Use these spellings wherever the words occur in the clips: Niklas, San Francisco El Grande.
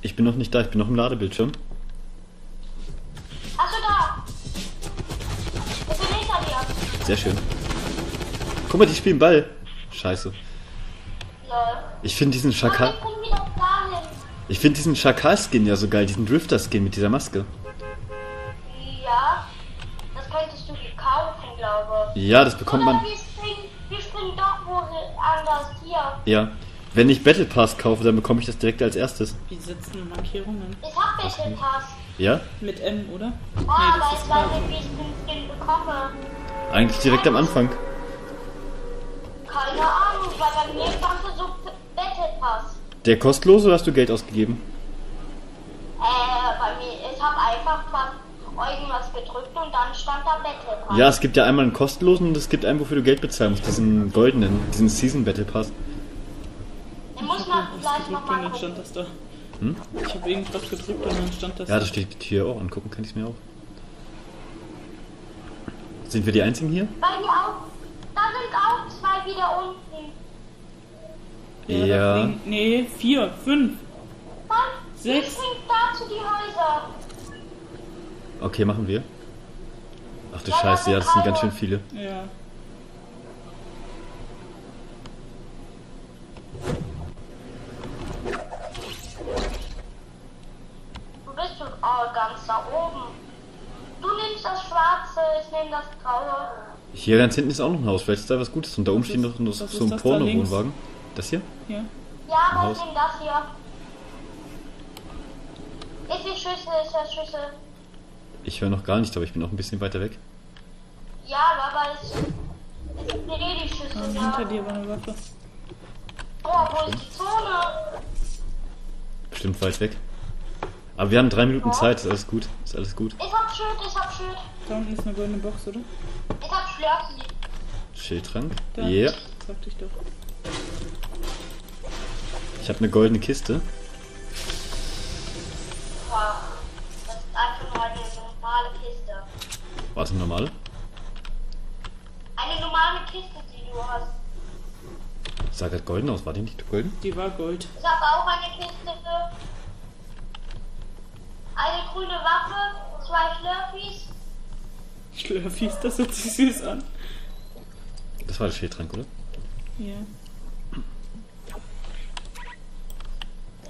Ich bin noch nicht da, ich bin noch im Ladebildschirm. Achso, da! Ich bin hinter dir. Sehr schön. Guck mal, die spielen Ball. Scheiße. Lol. Ich finde diesen Schakal... Ich finde diesen Schakal-Skin ja so geil, diesen Drifter-Skin mit dieser Maske. Ja, das könntest du kaufen, glaube ich. Ja, das bekommt man... Wir springen doch wohl anders hier. Ja. Wenn ich Battle Pass kaufe, dann bekomme ich das direkt als erstes. Wie sitzen Markierungen? Ich hab Battle Pass. Ja? Mit M, oder? Oh, nee, aber ich weiß nicht, wie ich den Skin bekomme. Eigentlich direkt am Anfang. Keine Ahnung, weil bei mir stand so Battle Pass. Der kostenlos oder hast du Geld ausgegeben? Bei mir, ich hab einfach mal irgendwas gedrückt und dann stand da Battle Pass. Ja, es gibt ja einmal einen kostenlosen und es gibt einen, wofür du Geld bezahlen musst, diesen goldenen, diesen Season Battle Pass. Dann stand das da. Hm? Ich habe irgendwas gedrückt und dann stand das. Ja, das steht hier auch. Angucken kann ich es mir auch. Sind wir die einzigen hier? Bei mir auch. Da sind auch zwei wieder unten. Ja. Nee, 4, 5. Mann, 6. Ich bringe dazu die Häuser. Okay, machen wir. Ach du Scheiße, ja, das sind ganz schön viele. Ja. Ganz da oben. Du nimmst das Schwarze, ich nehme das Graue. Hier ganz hinten ist auch noch ein Haus, vielleicht ist da was Gutes. Und da oben steht noch so ein Porno-Wohnwagen. Das hier? Ja. Ja, aber ich nehme das hier. Ist die Schüssel, ist der Schüssel. Ich höre noch gar nicht, aber ich bin auch ein bisschen weiter weg. Ja, aber es ist die Schüssel. Hinter dir war eine Waffe. Oh, wo ist die Zone? Bestimmt weit weg. Aber wir haben 3 Minuten Zeit, ist alles gut, ist alles gut. Ich hab Schild, ich hab Schild. Da unten ist eine goldene Box, oder? Ich hab Schlörfli. Schildtrank? Ja. Yeah. Sag dich doch. Ich hab eine goldene Kiste. Wow. Das ist einfach nur eine normale Kiste. War das eine normale? Eine normale Kiste, die du hast. Ich sah grad golden aus, war die nicht golden? Die war gold. Ich hab auch eine Kiste für... Eine grüne Waffe, 2 Schlörfis. Schlörfis, das hört sich süß an. Das war der Schildtrank, oder? Ja.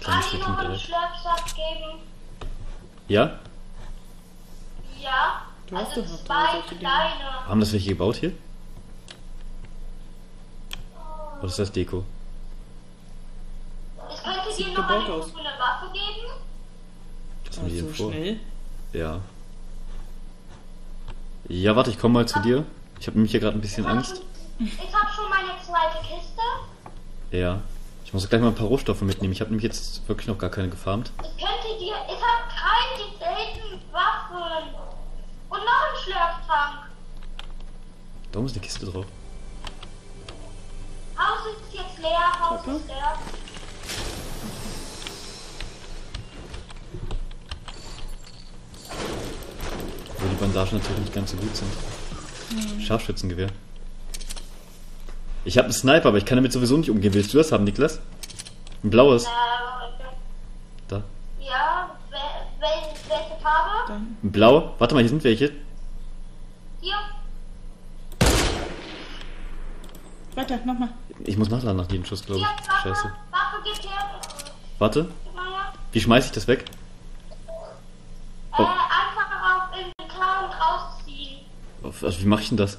Kann ich dir noch einen Schlörfsack geben? Ja? Ja. Du hast also 2 kleine. Haben das welche gebaut hier? Oder ist das Deko? Ich könnte dir noch eine grüne Waffe geben. Ach, so schnell? Ja. Ja, warte, ich komme mal zu dir. Ich habe nämlich hier gerade ein bisschen Angst. Ich habe schon meine zweite Kiste. Ja. Ich muss gleich mal ein paar Rohstoffe mitnehmen. Ich habe nämlich jetzt wirklich noch gar keine gefarmt. Ich könnte dir... Ich habe keine Waffen. Und noch einen Schlörftrank. Da oben ist eine Kiste drauf. Haus ist jetzt leer, Haus ist leer. Wo die Bandagen natürlich nicht ganz so gut sind. Mhm. Scharfschützengewehr. Ich habe einen Sniper, aber ich kann damit sowieso nicht umgehen. Willst du das haben, Niklas? Ein blaues. Da. Ja, welche Farbe? Ein blau. Warte mal, hier sind welche. Hier. Warte, nochmal. Ich muss nachladen nach jedem Schuss, glaube ich. Hier, Waffe. Scheiße. Waffe geht her. Warte. Wie schmeiße ich das weg? Oh. Also wie mache ich denn das?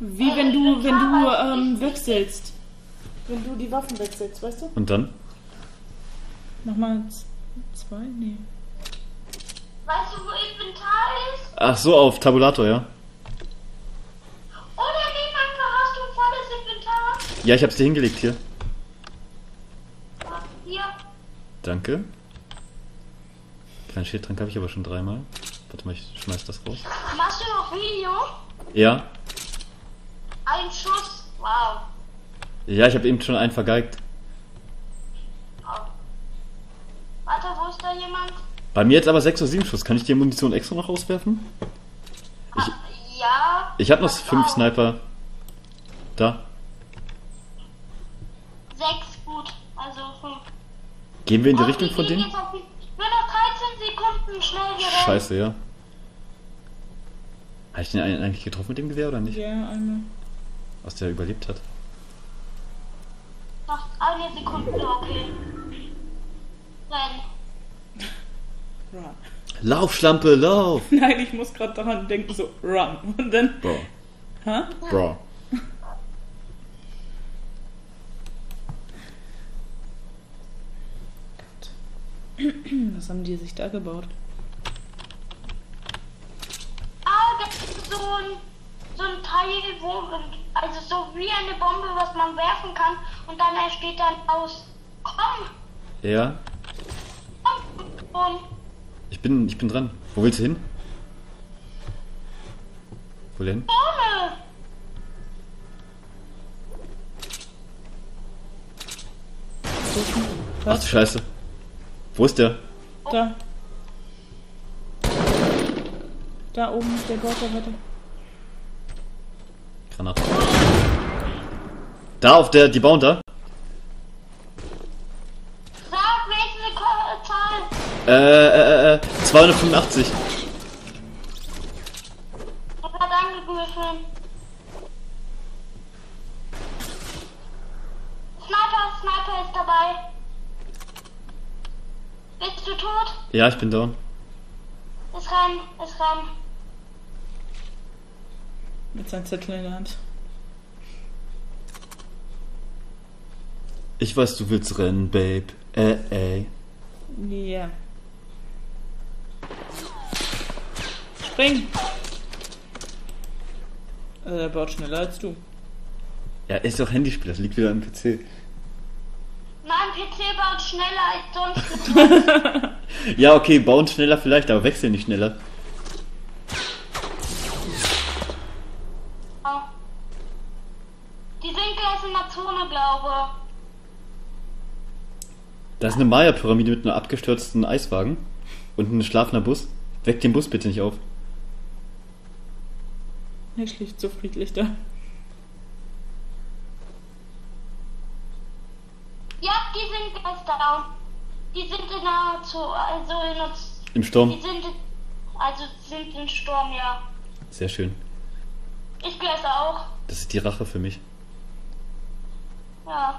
Wie wenn du wechselst. Wenn du die Waffen wechselst, weißt du? Und dann? Nochmal 2? Nee. Weißt du, wo Inventar ist? Ach so, auf Tabulator, ja. Oder nebenan hast du volles Inventar? Ja, ich hab's dir hingelegt hier. Hier. Danke. Kleinen Schildtrank habe ich aber schon 3-mal. Warte mal, ich schmeiß das raus. Machst du noch Video? Ja. Ein Schuss? Wow. Ja, ich habe eben schon einen vergeigt. Oh. Warte, wo ist da jemand? Bei mir jetzt aber 6 oder 7 Schuss. Kann ich die Munition extra noch auswerfen? Ja. Ich habe noch 5 Sniper. Da. 6 gut, also 5. Gehen wir in die Richtung von denen? Nur noch 13 Sekunden, schnell hier rein. Scheiße, ja. Habe ich den einen eigentlich getroffen mit dem Gewehr oder nicht? Ja, einmal. Was der überlebt hat. Noch eine Sekunde, okay. Run. Run. Lauf, Schlampe, lauf! Nein, ich muss gerade daran denken, so run. Und dann. Bro. Hä? Bro. Was haben die sich da gebaut? Ah, das ist so ein Teil, wo, also so wie eine Bombe, was man werfen kann und dann entsteht dann aus. Komm! Ja. Komm. Ich bin dran. Wo willst du hin? Wo denn? Ohne. Ach du Scheiße. Wo ist der? Da. Da oben ist der Gorter, bitte. Granate. Da auf der, die bauen da. Sag, welche Zahl? 285. Das hat angegriffen. Sniper ist dabei. Bist du tot? Ja, ich bin down. Ist rein. Mit seinem Zettel in der Hand. Ich weiß, du willst rennen, Babe. Ja. Yeah. Spring! Er baut schneller als du. Ja, ist doch Handyspiel, das liegt wieder am PC. Mein PC baut schneller als sonst. Ja, okay, bauen schneller vielleicht, aber wechseln nicht schneller. Oh. Die sind gleich in der Zone, glaube ich. Da ist eine Maya-Pyramide mit einem abgestürzten Eiswagen und ein schlafender Bus. Weck den Bus bitte nicht auf. Er schläft so friedlich da. Ja, die sind ganz down. Die sind in der im Sturm. Die sind im Sturm, ja. Sehr schön. Ich gleich auch. Das ist die Rache für mich. Ja.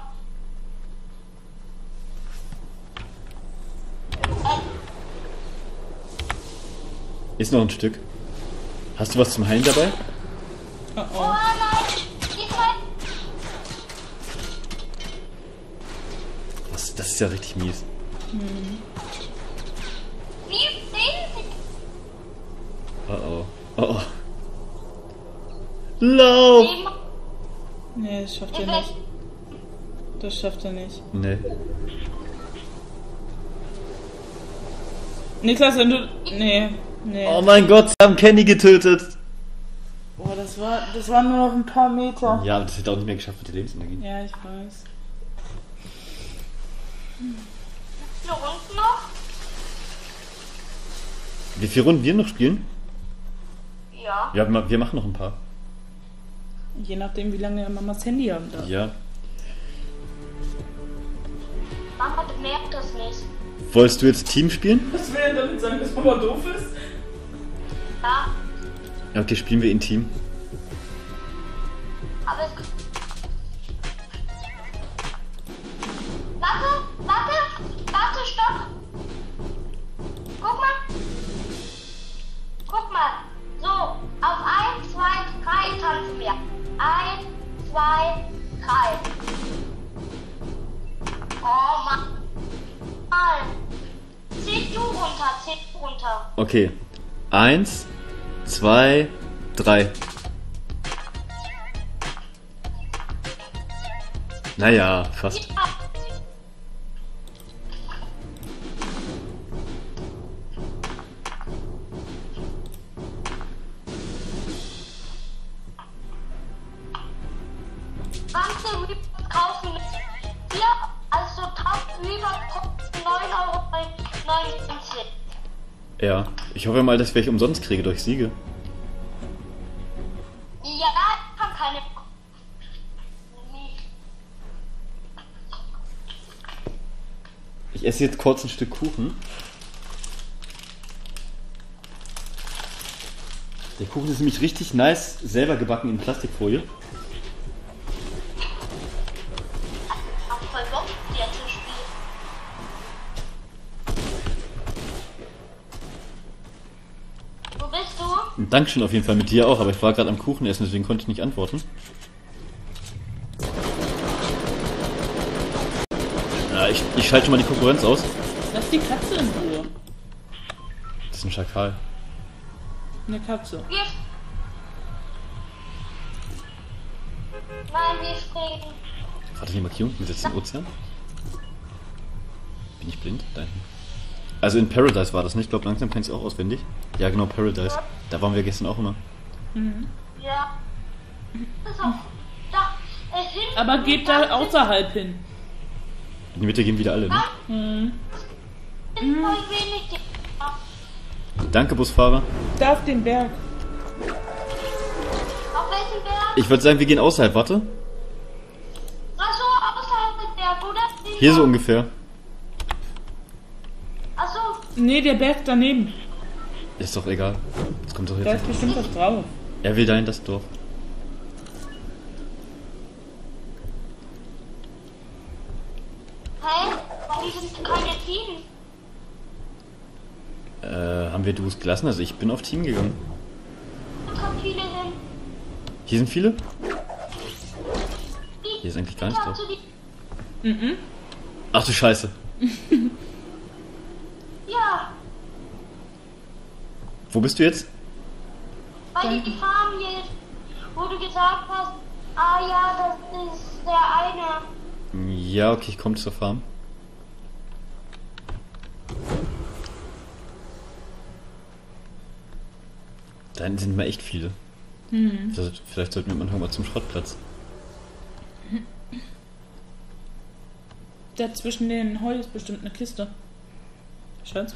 Ist noch ein Stück. Hast du was zum Heilen dabei? Oh nein! Das ist ja richtig mies. Mhm. Wie sehen Sie? Oh. Lauf! Nee, das schafft er nicht. Das schafft er nicht. Nee. Niklas, wenn du... Nee. Oh mein Gott, sie haben Kenny getötet. Boah, das waren nur noch ein paar Meter. Ja, aber das hätte auch nicht mehr geschafft mit der Lebensenergie. Ja, ich weiß. Eine Runde noch? Wie viele Runden wir noch spielen? Ja. Wir machen noch ein paar. Je nachdem, wie lange Mamas Handy haben darf. Ja. Mama bemerkt das nicht. Wolltest du jetzt Team spielen? Was will er damit sagen, dass Mama doof ist? Ja. Okay, spielen wir in Team. Aber es kommt. Warte, stopp! Guck mal! So, auf 1, 2, 3 tanzen wir. 1, 2, 3. Oh Mann! Zieh du runter. Okay. 1, 2, 3. Naja, fast. Ja, ich hoffe mal, dass ich welche umsonst kriege durch Siege. Ja, ich hab keine. Ich esse jetzt kurz ein Stück Kuchen. Der Kuchen ist nämlich richtig nice, selber gebacken in Plastikfolie. Wo bist du? Dankeschön auf jeden Fall, mit dir auch, aber ich war gerade am Kuchen essen, deswegen konnte ich nicht antworten. Ja, ich schalte schon mal die Konkurrenz aus. Lass die Katze in Ruhe. Das ist ein Schakal. Eine Katze. Nein, wir springen. Warte, die Markierung, wir setzen den Ozean. Bin ich blind? Nein. Also in Paradise war das, nicht? Ich glaube, langsam kennst du auch auswendig. Ja, genau, Paradise. Ja. Da waren wir gestern auch immer. Mhm. Ja. Das ist auch da. Aber geht da außerhalb hin. In die Mitte gehen wieder alle, ne? Mhm. Mhm. Danke, Busfahrer. Da auf den Berg. Auf welchen Berg? Ich würde sagen, wir gehen außerhalb, warte. Achso, außerhalb des Bergs, oder? Hier so ungefähr. Achso. Nee, der Berg daneben. Ist doch egal. Das kommt doch jetzt. Da ist bestimmt was drauf. Er will dahin, das Dorf. Hä? Warum sind keine Teams? Haben wir Duos gelassen? Also ich bin auf Team gegangen. Da kommen viele hin. Hier sind viele? Hier ist eigentlich gar nichts drauf. Mhm. Ach du Scheiße. Ja. Wo bist du jetzt? Bei den Farm jetzt, wo du gesagt hast, ah ja, das ist der eine. Ja, okay, ich komme zur Farm. Da sind mal echt viele. Mhm. Vielleicht sollten wir am Anfang mal zum Schrottplatz. Da zwischen den Heu ist bestimmt eine Kiste. Schatz.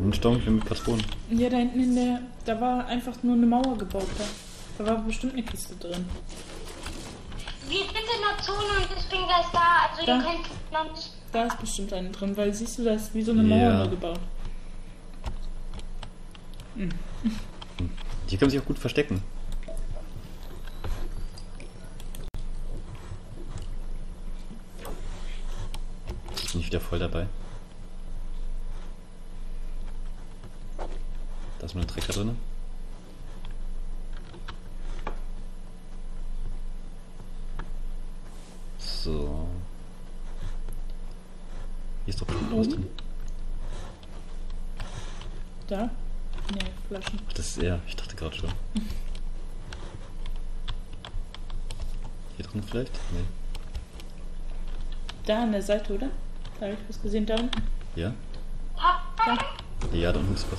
Ein Stamm mit Patronen. Ja, da hinten in der... Da war einfach nur eine Mauer gebaut. Da war bestimmt eine Kiste drin. Wir sind in der Zone und deswegen ist da. Also da, ihr könnt... Man nicht... Da ist bestimmt eine drin, weil siehst du, da ist wie so eine Mauer nur gebaut. Mhm. Die können sich auch gut verstecken. Bin ich wieder voll dabei. Da ist noch ein Trecker drin. So. Hier ist doch bestimmt noch was drin. Da? Nee, Flaschen. Ach, das ist er. Ich dachte gerade schon. Hier drin vielleicht? Nee. Da an der Seite, oder? Da habe ich was gesehen, da unten. Ja? Da. Ja, da unten ist was.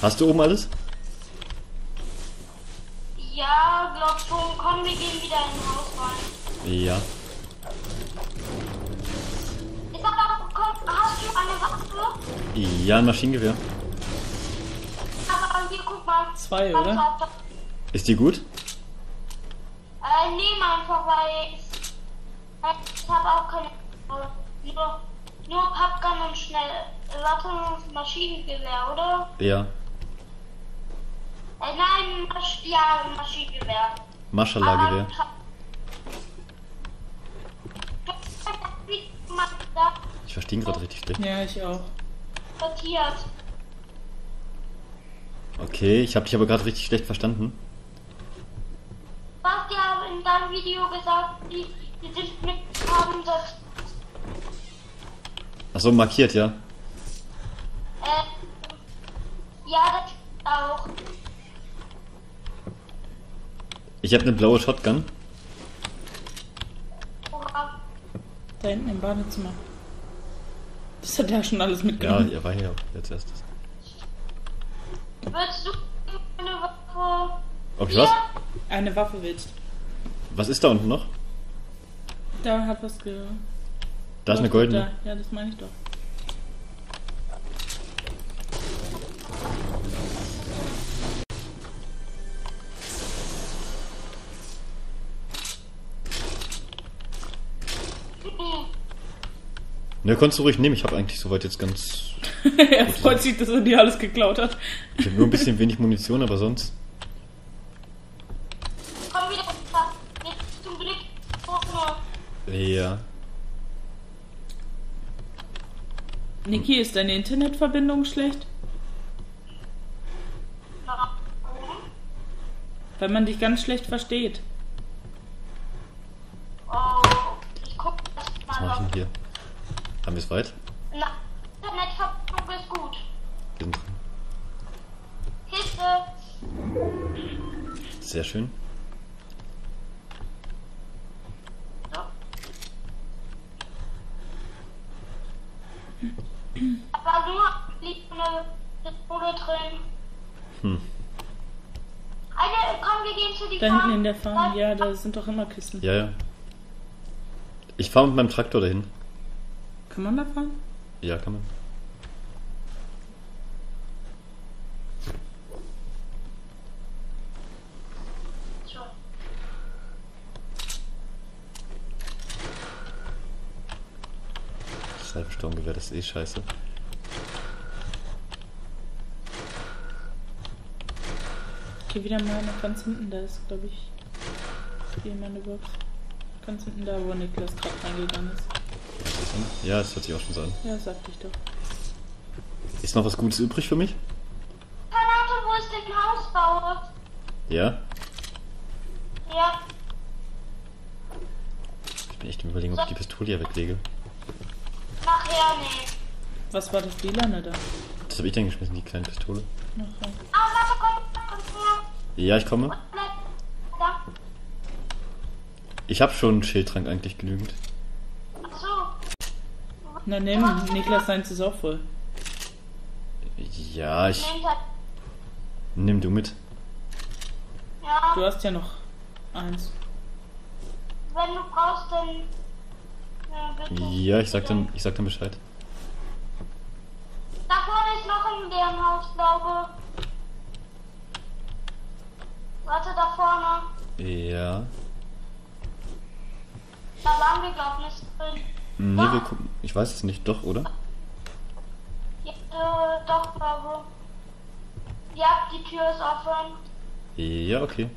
Hast du oben alles? Ja, glaub schon. Komm, wir gehen wieder in Haus rein. Ja. Hast du eine Waffe? Ja, ein Maschinengewehr. Aber hier, guck mal. Zwei, oder? Ist die gut? Nee, einfach, weil ich habe auch keine Waffe. Nur Pappgun und schnell. Warte, Maschinengewehr, oder? Ja. Nein, Maschinengewehr. Maschallah-Gewehr. Ich verstehe ihn gerade richtig schlecht. Ja, ich auch. Okay, ich habe dich aber gerade richtig schlecht verstanden. Was die haben in deinem Video gesagt, die sind mitgekommen, das... Achso, markiert, ja. Ja, das auch. Ich habe eine blaue Shotgun. Da hinten im Badezimmer. Das hat er schon alles mitgenommen. Ja, er war ja jetzt erstes. Willst du eine Waffe? Ob ich was? Eine Waffe willst. Was ist da unten noch? Da hat was ge... Da ist eine goldene. Da. Ja, das meine ich doch. Ne, kannst du ruhig nehmen. Ich habe eigentlich soweit jetzt ganz... Er freut sich, dass er dir alles geklaut hat. Ich habe nur ein bisschen wenig Munition, aber sonst... Komm wieder, zum Glück. Ja. Niki, ist deine Internetverbindung schlecht? Weil man dich ganz schlecht versteht. Ich guck das mal. Was machen wir hier? Haben wir es weit? Na, Internetverbindung ist gut. Wir sind drin. Hilfe! Sehr schön. Aber nur liegt eine Bude drin. Hm. Alter, komm, wir gehen zu die Farm. Da hinten in der Farm, ja, da sind doch immer Kisten. Ja, ja. Ich fahre mit meinem Traktor dahin. Kann man da fahren? Ja, kann man. Sturmgewehr, das ist eh scheiße. Geh wieder mal nach ganz hinten, da ist, glaube ich, hier meine Box. Ganz hinten da, wo Niklas gerade reingegangen ist. Ja, das hört sich auch schon so an. Ja, das sagte ich doch. Ist noch was Gutes übrig für mich? Keine Ahnung, wo ist denn Hausbau? Ja? Ja. Ich bin echt im Überlegen, ob ich die Pistole hier weglege. Nachher nicht. Was war das Lilane da? Das habe ich dann geschmissen, die kleine Pistole. Nachher. Ah, warte, komm her. Ja, ich komme. Da. Ich habe schon einen Schildtrank eigentlich genügend. Ach so. Na, nimm, Niklas, seins ist auch voll. Ja, ich... Nimm du mit. Ja. Du hast ja noch eins. Wenn du brauchst, dann... Ja, ich sag dann Bescheid. Da vorne ist noch ein Bärenhaus, glaube ich. Warte, da vorne. Ja. Da waren wir, glaube ich, nicht drin. Nee, doch. Wir gucken. Ich weiß es nicht. Doch, oder? Ja, doch, glaube ich. Ja, die Tür ist offen. Ja, okay.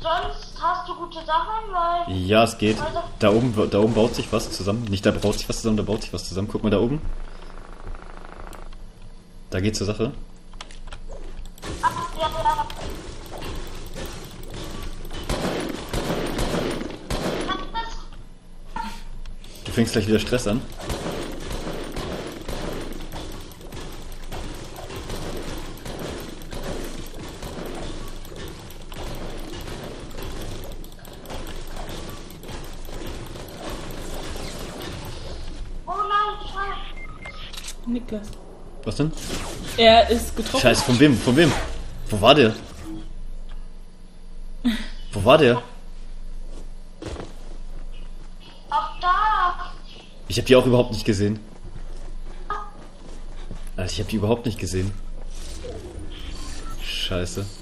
Sonst hast du gute Sachen, weil... Ja, es geht. Also da oben baut sich was zusammen. Nicht, da baut sich was zusammen, da baut sich was zusammen. Guck mal da oben. Da geht's zur Sache. Ach, ja. Du fängst gleich wieder Stress an. Niklas. Was denn? Er ist getroffen. Scheiße, von wem? Von wem? Wo war der? Wo war der? Auch da! Ich hab die auch überhaupt nicht gesehen. Alter, ich hab die überhaupt nicht gesehen. Scheiße.